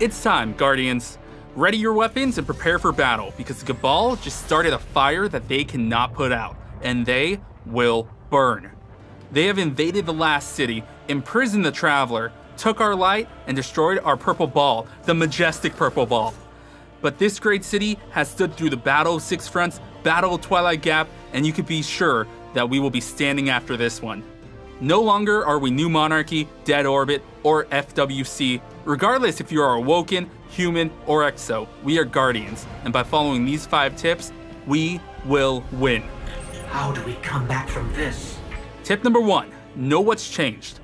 It's time, Guardians. Ready your weapons and prepare for battle, because the Cabal just started a fire that they cannot put out, and they will burn. They have invaded the Last City, imprisoned the Traveler, took our Light, and destroyed our purple ball, the majestic purple ball. But this great city has stood through the Battle of Six Fronts, Battle of Twilight Gap, and you can be sure that we will be standing after this one. No longer are we New Monarchy, Dead Orbit, or FWC. Regardless if you are Awoken, Human, or Exo, we are Guardians, and by following these 5 tips, we will win. How do we come back from this? Tip number 1, know what's changed.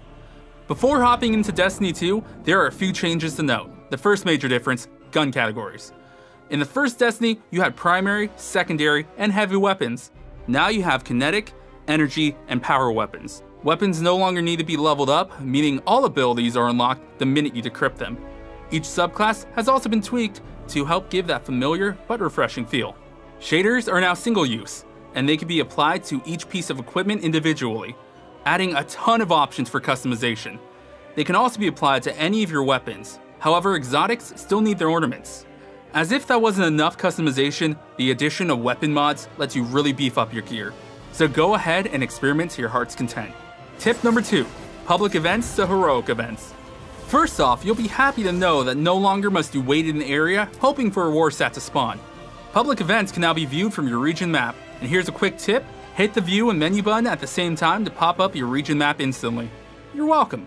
Before hopping into Destiny 2, there are a few changes to note. The first major difference, gun categories. In the first Destiny, you had primary, secondary, and heavy weapons. Now you have kinetic, energy, and power weapons. Weapons no longer need to be leveled up, meaning all abilities are unlocked the minute you decrypt them. Each subclass has also been tweaked to help give that familiar but refreshing feel. Shaders are now single use, and they can be applied to each piece of equipment individually, adding a ton of options for customization. They can also be applied to any of your weapons. However, exotics still need their ornaments. As if that wasn't enough customization, the addition of weapon mods lets you really beef up your gear. So go ahead and experiment to your heart's content. Tip number 2, public events to heroic events. First off, you'll be happy to know that no longer must you wait in an area hoping for a War Sat to spawn. Public events can now be viewed from your region map. And here's a quick tip, hit the view and menu button at the same time to pop up your region map instantly. You're welcome.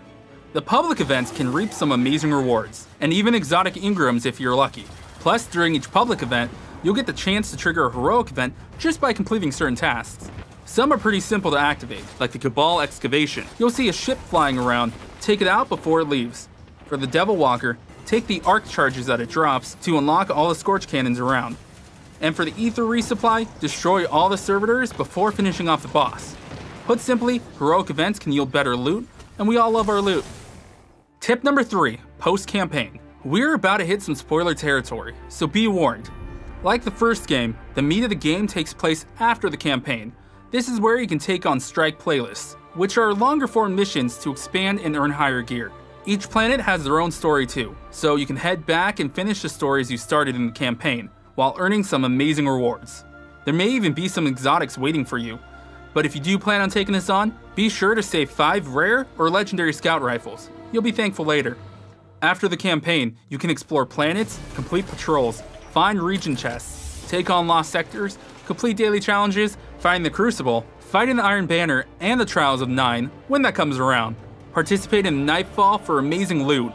The public events can reap some amazing rewards, and even exotic engrams if you're lucky. Plus, during each public event, you'll get the chance to trigger a heroic event just by completing certain tasks. Some are pretty simple to activate, like the Cabal Excavation. You'll see a ship flying around, take it out before it leaves. For the Devil Walker, take the Arc charges that it drops to unlock all the Scorch Cannons around. And for the Aether Resupply, destroy all the Servitors before finishing off the boss. Put simply, heroic events can yield better loot, and we all love our loot. Tip number 3, post-campaign. We're about to hit some spoiler territory, so be warned. Like the first game, the meat of the game takes place after the campaign. This is where you can take on strike playlists, which are longer form missions to expand and earn higher gear. Each planet has their own story too, so you can head back and finish the stories you started in the campaign, while earning some amazing rewards. There may even be some exotics waiting for you, but if you do plan on taking this on, be sure to save 5 rare or legendary scout rifles. You'll be thankful later. After the campaign, you can explore planets, complete patrols, find region chests, take on lost sectors, complete daily challenges, find the Crucible, fight in the Iron Banner and the Trials of 9 when that comes around, participate in Nightfall for amazing loot,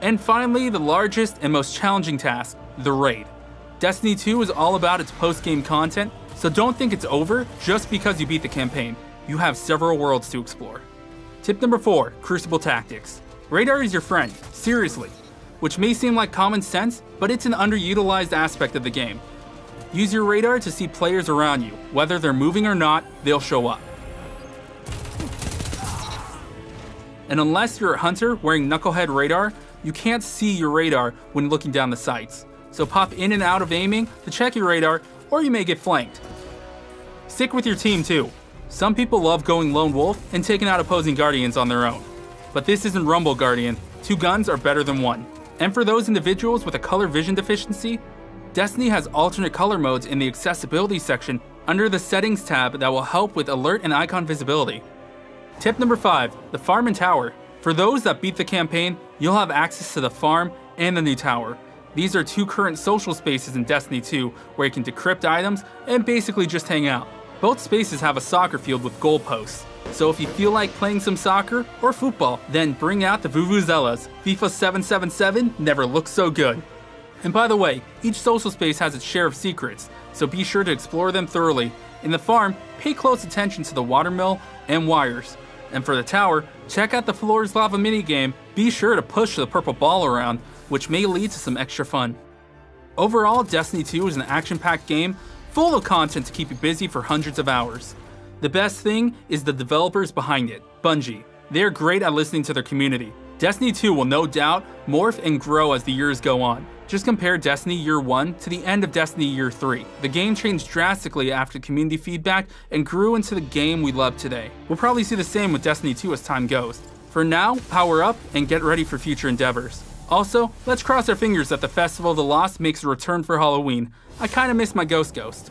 and finally the largest and most challenging task, the raid. Destiny 2 is all about its post-game content, so don't think it's over just because you beat the campaign. You have several worlds to explore. Tip number 4, Crucible tactics. Radar is your friend, seriously, which may seem like common sense, but it's an underutilized aspect of the game. Use your radar to see players around you. Whether they're moving or not, they'll show up. And unless you're a hunter wearing knucklehead radar, you can't see your radar when looking down the sights. So pop in and out of aiming to check your radar, or you may get flanked. Stick with your team too. Some people love going lone wolf and taking out opposing Guardians on their own. But this isn't Rumble Guardian, 2 guns are better than 1. And for those individuals with a color vision deficiency, Destiny has alternate color modes in the accessibility section under the settings tab that will help with alert and icon visibility. Tip number 5, the farm and tower. For those that beat the campaign, you'll have access to the farm and the new tower. These are 2 current social spaces in Destiny 2 where you can decrypt items and basically just hang out. Both spaces have a soccer field with goalposts, so if you feel like playing some soccer or football, then bring out the vuvuzelas. FIFA 777 never looks so good. And by the way, each social space has its share of secrets, so be sure to explore them thoroughly. In the farm, pay close attention to the watermill and wires. And for the tower, check out the Floor's Lava minigame. Be sure to push the purple ball around, which may lead to some extra fun. Overall, Destiny 2 is an action-packed game full of content to keep you busy for hundreds of hours. The best thing is the developers behind it, Bungie. They're great at listening to their community. Destiny 2 will no doubt morph and grow as the years go on. Just compare Destiny Year 1 to the end of Destiny Year 3. The game changed drastically after community feedback and grew into the game we love today. We'll probably see the same with Destiny 2 as time goes. For now, power up and get ready for future endeavors. Also, let's cross our fingers that the Festival of the Lost makes a return for Halloween. I kinda miss my Ghost.